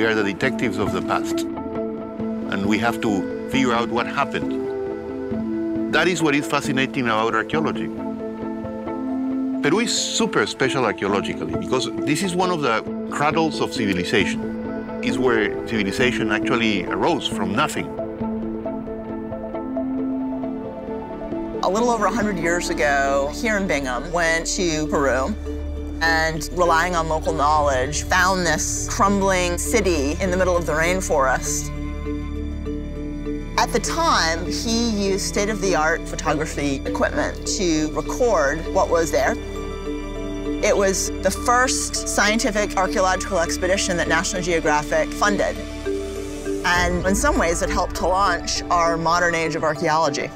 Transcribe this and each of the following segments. We are the detectives of the past, and we have to figure out what happened. That is what is fascinating about archaeology. Peru is super special archaeologically because this is one of the cradles of civilization. It's where civilization actually arose from nothing. A little over 100 years ago, Hiram Bingham went to Peru and, relying on local knowledge, found this crumbling city in the middle of the rainforest. At the time, he used state-of-the-art photography equipment to record what was there. It was the first scientific archaeological expedition that National Geographic funded. And in some ways, it helped to launch our modern age of archaeology.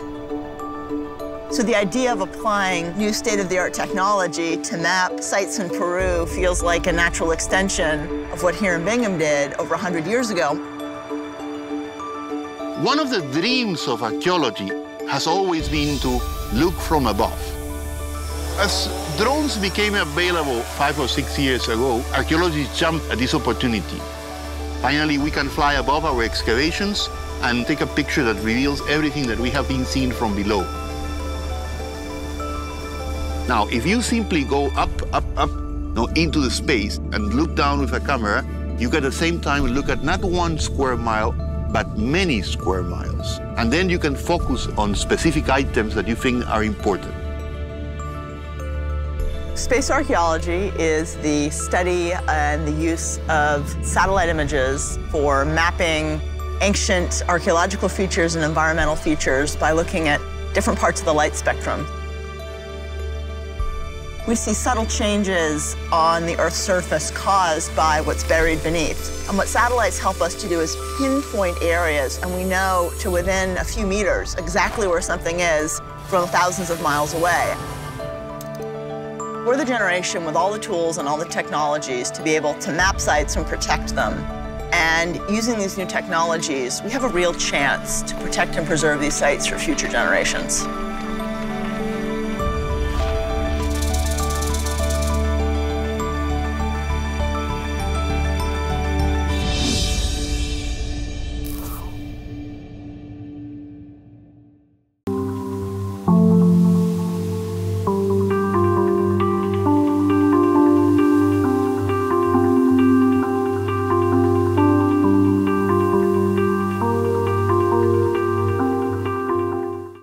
So the idea of applying new state-of-the-art technology to map sites in Peru feels like a natural extension of what Hiram Bingham did over 100 years ago. One of the dreams of archaeology has always been to look from above. As drones became available 5 or 6 years ago, archaeologists jumped at this opportunity. Finally, we can fly above our excavations and take a picture that reveals everything that we have been seeing from below. Now, if you simply go up, into the space and look down with a camera, you can at the same time look at not 1 square mile, but many square miles. And then you can focus on specific items that you think are important. Space archaeology is the study and the use of satellite images for mapping ancient archaeological features and environmental features by looking at different parts of the light spectrum. We see subtle changes on the Earth's surface caused by what's buried beneath. And what satellites help us to do is pinpoint areas, and we know to within a few meters exactly where something is from thousands of miles away. We're the generation with all the tools and all the technologies to be able to map sites and protect them. And using these new technologies, we have a real chance to protect and preserve these sites for future generations.